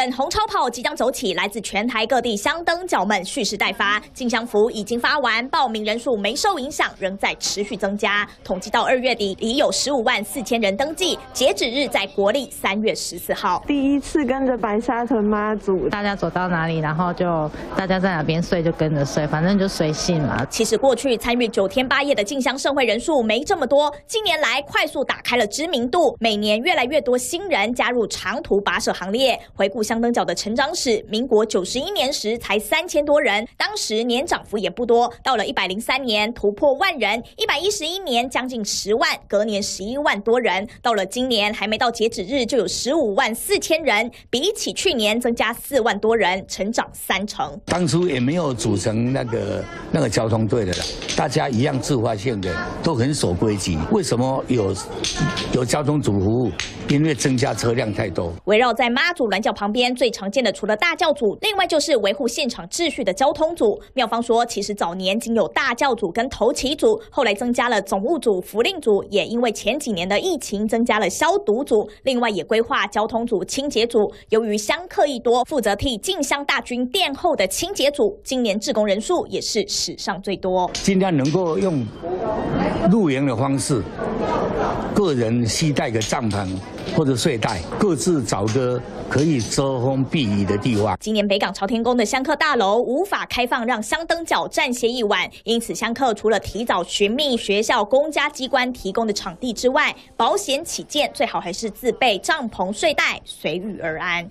粉红超跑即将走起，来自全台各地香灯脚们蓄势待发。进香符已经发完，报名人数没受影响，仍在持续增加。统计到2月底，已有15万4千人登记，截止日在国历3月14号。第一次跟着白沙屯妈祖，大家走到哪里，然后就大家在哪边睡就跟着睡，反正就随性嘛。其实过去参与9天8夜的进香盛会人数没这么多，近年来快速打开了知名度，每年越来越多新人加入长途跋涉行列。回顾 香灯脚的成长史，民国91年时才3000多人，当时年涨幅也不多。到了103年突破10000人，111年将近10万，隔年11万多人，到了今年还没到截止日就有15万4千人，比起去年增加4万多人，成长30%。当初也没有组成那个交通队的了，大家一样自发性的，都很守规矩。为什么有交通组服务？因为增加车辆太多。围绕在妈祖銮轿旁 边最常见的除了大教组，另外就是维护现场秩序的交通组。妙方说，其实早年仅有大教组跟头旗组，后来增加了总务组、符令组，也因为前几年的疫情增加了消毒组，另外也规划交通组、清洁组。由于香客一多，负责替进香大军殿后的清洁组，今年志工人数也是史上最多。尽量能够用露营的方式，个人携带个帐篷或者睡袋，各自找个可以遮风避雨的地方。今年北港朝天宫的香客大楼无法开放让香灯脚暂歇一晚，因此香客除了提早寻觅学校、公家机关提供的场地之外，保险起见，最好还是自备帐篷、睡袋，随遇而安。